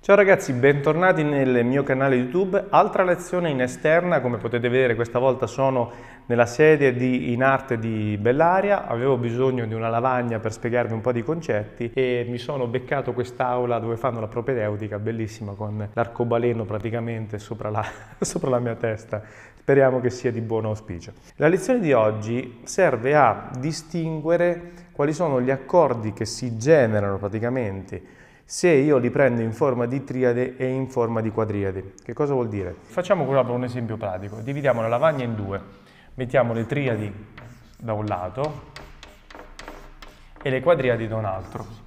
Ciao ragazzi, bentornati nel mio canale YouTube. Altra lezione in esterna, come potete vedere questa volta sono nella serie di In Arte di Bellaria. Avevo bisogno di una lavagna per spiegarvi un po' di concetti e mi sono beccato quest'aula dove fanno la propedeutica, bellissima, con l'arcobaleno praticamente sopra la mia testa. Speriamo che sia di buon auspicio. La lezione di oggi serve a distinguere quali sono gli accordi che si generano praticamente se io li prendo in forma di triade e in forma di quadriade. Che cosa vuol dire? Facciamo qua un esempio pratico. Dividiamo la lavagna in due. Mettiamo le triadi da un lato e le quadriadi da un altro.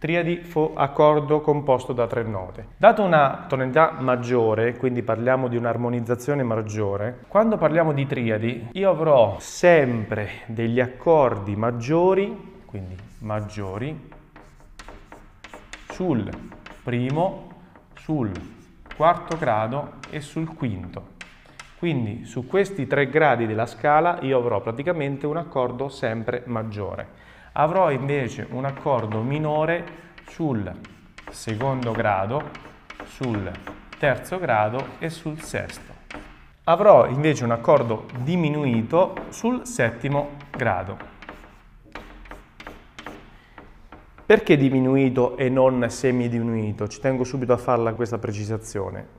Triadi fu accordo composto da tre note. Dato una tonalità maggiore, quindi parliamo di un'armonizzazione maggiore, quando parliamo di triadi io avrò sempre degli accordi maggiori, quindi maggiori, sul primo, sul quarto grado e sul quinto. Quindi su questi tre gradi della scala io avrò praticamente un accordo sempre maggiore. Avrò invece un accordo minore sul secondo grado, sul terzo grado e sul sesto. Avrò invece un accordo diminuito sul settimo grado. Perché diminuito e non semidiminuito? Ci tengo subito a farla questa precisazione.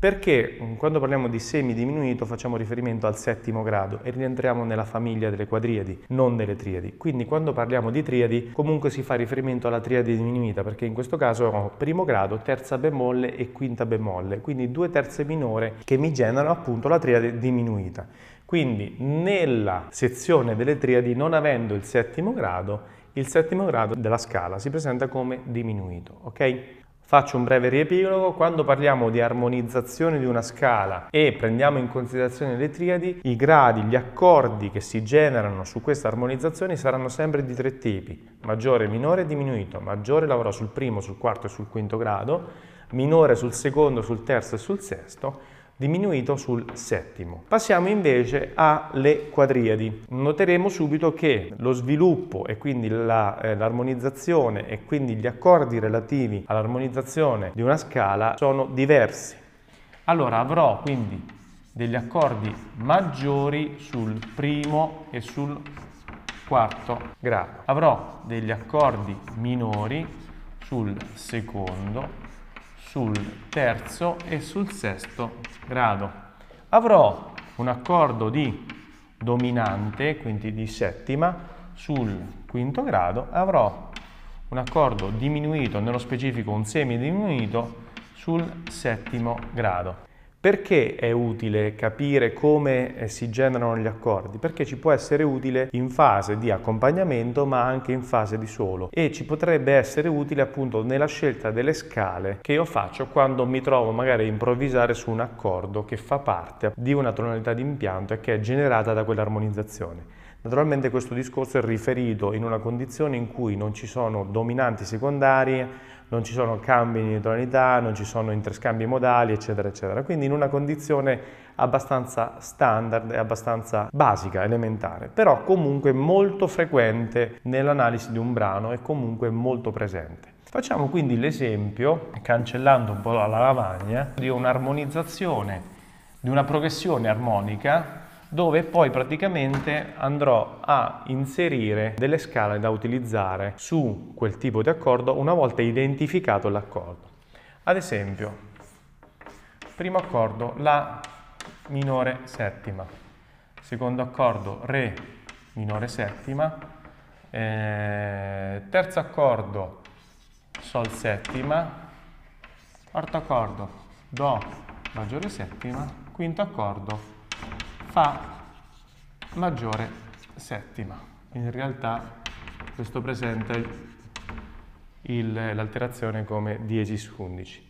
Perché quando parliamo di semidiminuito facciamo riferimento al settimo grado e rientriamo nella famiglia delle quadriadi, non delle triadi. Quindi quando parliamo di triadi comunque si fa riferimento alla triade diminuita, perché in questo caso ho primo grado, terza bemolle e quinta bemolle, quindi due terze minore che mi generano appunto la triade diminuita. Quindi nella sezione delle triadi, non avendo il settimo grado della scala si presenta come diminuito, ok? Faccio un breve riepilogo. Quando parliamo di armonizzazione di una scala e prendiamo in considerazione le triadi, i gradi, gli accordi che si generano su questa armonizzazione saranno sempre di tre tipi: maggiore, minore e diminuito. Maggiore lavorerò sul primo, sul quarto e sul quinto grado, minore sul secondo, sul terzo e sul sesto, diminuito sul settimo. Passiamo invece alle quadriadi. Noteremo subito che lo sviluppo e quindi l'armonizzazione e quindi gli accordi relativi all'armonizzazione di una scala sono diversi. Allora avrò quindi degli accordi maggiori sul primo e sul quarto grado. Avrò degli accordi minori sul secondo, sul terzo e sul sesto grado. Avrò un accordo di dominante, quindi di settima, sul quinto grado. Avrò un accordo diminuito, nello specifico un semidiminuito, sul settimo grado. Perché è utile capire come si generano gli accordi? Perché ci può essere utile in fase di accompagnamento ma anche in fase di solo, e ci potrebbe essere utile appunto nella scelta delle scale che io faccio quando mi trovo magari a improvvisare su un accordo che fa parte di una tonalità di impianto e che è generata da quell'armonizzazione. Naturalmente questo discorso è riferito in una condizione in cui non ci sono dominanti secondarie, non ci sono cambi di tonalità, non ci sono interscambi modali, eccetera, eccetera. Quindi in una condizione abbastanza standard e abbastanza basica, elementare, però comunque molto frequente nell'analisi di un brano e comunque molto presente. Facciamo quindi l'esempio, cancellando un po' la lavagna, di un'armonizzazione, di una progressione armonica dove poi praticamente andrò a inserire delle scale da utilizzare su quel tipo di accordo una volta identificato l'accordo. Ad esempio, primo accordo La minore settima, secondo accordo Re minore settima, terzo accordo Sol settima, quarto accordo Do maggiore settima, quinto accordo Fa maggiore settima. In realtà questo presenta l'alterazione come diesis 11.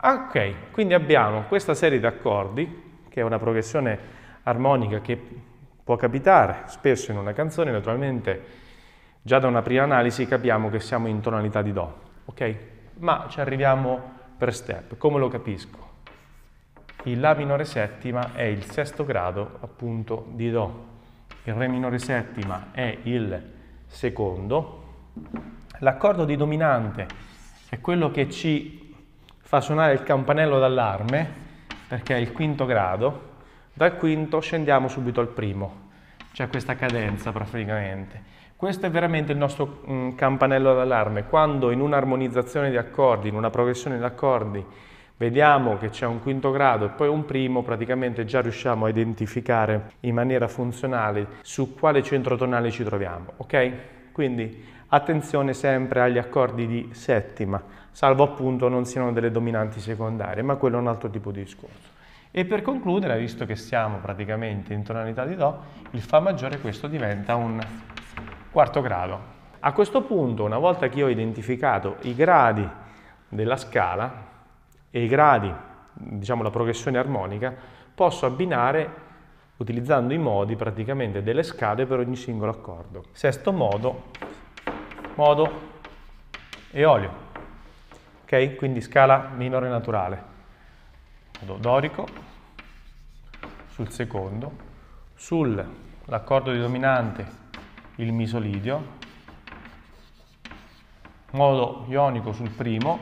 Ok, quindi abbiamo questa serie di accordi, che è una progressione armonica che può capitare spesso in una canzone. Naturalmente già da una prima analisi capiamo che siamo in tonalità di Do, ok? Ma ci arriviamo per step. Come lo capisco? Il La minore settima è il sesto grado appunto di Do, il Re minore settima è il secondo, l'accordo di dominante è quello che ci fa suonare il campanello d'allarme, perché è il quinto grado. Dal quinto scendiamo subito al primo, c'è questa cadenza praticamente. Questo è veramente il nostro campanello d'allarme. Quando in un'armonizzazione di accordi, in una progressione di accordi, vediamo che c'è un quinto grado e poi un primo, praticamente già riusciamo a identificare in maniera funzionale su quale centro tonale ci troviamo, ok? Quindi attenzione sempre agli accordi di settima, salvo appunto non siano delle dominanti secondarie, ma quello è un altro tipo di discorso. E per concludere, visto che siamo praticamente in tonalità di Do, il Fa maggiore, questo diventa un quarto grado. A questo punto, una volta che io ho identificato i gradi della scala e i gradi, diciamo la progressione armonica, posso abbinare utilizzando i modi praticamente delle scale per ogni singolo accordo. Sesto modo, modo eolio, ok? Quindi scala minore naturale. Modo dorico sul secondo, sull'accordo di dominante il misolidio, modo ionico sul primo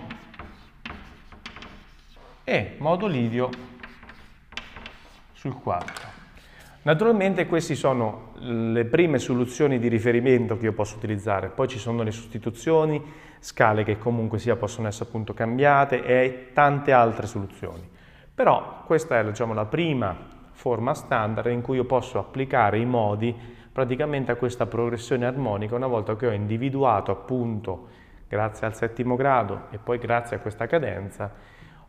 e modo lidio sul quarto. Naturalmente queste sono le prime soluzioni di riferimento che io posso utilizzare, poi ci sono le sostituzioni, scale che comunque sia possono essere appunto cambiate e tante altre soluzioni. Però questa è, diciamo, la prima forma standard in cui io posso applicare i modi praticamente a questa progressione armonica una volta che ho individuato appunto, grazie al settimo grado e poi grazie a questa cadenza,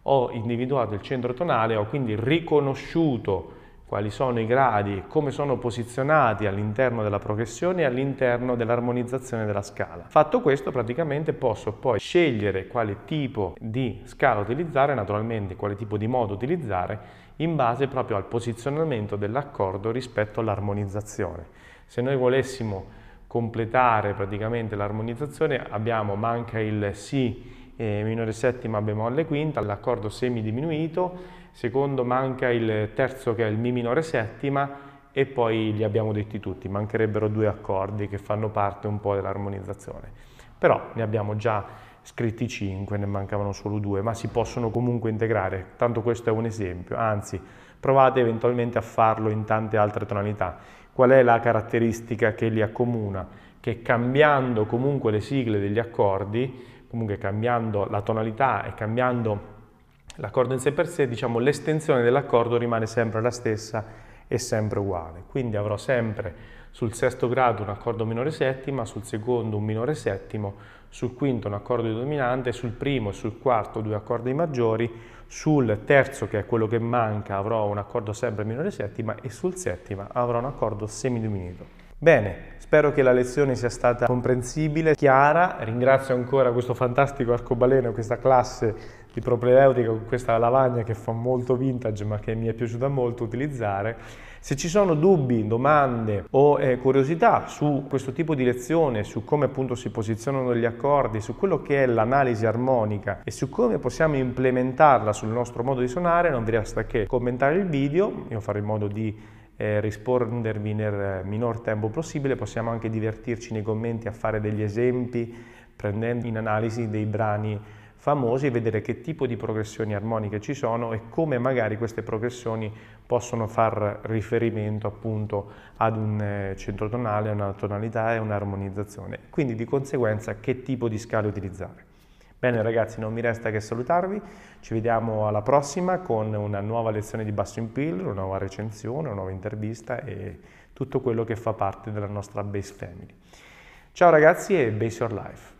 ho individuato il centro tonale, ho quindi riconosciuto quali sono i gradi e come sono posizionati all'interno della progressione e all'interno dell'armonizzazione della scala. Fatto questo, praticamente posso poi scegliere quale tipo di scala utilizzare, naturalmente quale tipo di modo utilizzare, in base proprio al posizionamento dell'accordo rispetto all'armonizzazione. Se noi volessimo completare praticamente l'armonizzazione, abbiamo, manca il Si minore settima bemolle quinta, l'accordo semi diminuito, secondo manca il terzo che è il Mi minore settima e poi li abbiamo detti tutti, mancherebbero due accordi che fanno parte un po' dell'armonizzazione. Però ne abbiamo già scritti 5, ne mancavano solo 2, ma si possono comunque integrare, tanto questo è un esempio, anzi provate eventualmente a farlo in tante altre tonalità. Qual è la caratteristica che li accomuna? Che cambiando comunque le sigle degli accordi, comunque cambiando la tonalità e cambiando l'accordo in sé per sé, diciamo l'estensione dell'accordo rimane sempre la stessa e sempre uguale. Quindi avrò sempre sul sesto grado un accordo minore settima, sul secondo un minore settimo, sul quinto un accordo di dominante, sul primo e sul quarto due accordi maggiori, sul terzo, che è quello che manca, avrò un accordo sempre minore settima e sul settima avrò un accordo semidiminuito. Bene, spero che la lezione sia stata comprensibile, chiara. Ringrazio ancora questo fantastico arcobaleno, questa classe di propedeutica con questa lavagna che fa molto vintage ma che mi è piaciuta molto utilizzare. Se ci sono dubbi, domande o curiosità su questo tipo di lezione, su come appunto si posizionano gli accordi, su quello che è l'analisi armonica e su come possiamo implementarla sul nostro modo di suonare, non vi resta che commentare il video, io farò in modo di rispondervi nel minor tempo possibile. Possiamo anche divertirci nei commenti a fare degli esempi prendendo in analisi dei brani famosi e vedere che tipo di progressioni armoniche ci sono e come magari queste progressioni possono far riferimento appunto ad un centro tonale, a una tonalità e un'armonizzazione, quindi di conseguenza che tipo di scale utilizzare. Bene ragazzi, non mi resta che salutarvi, ci vediamo alla prossima con una nuova lezione di basso in pill, una nuova recensione, una nuova intervista e tutto quello che fa parte della nostra Bass Family. Ciao ragazzi e Bass Your Life!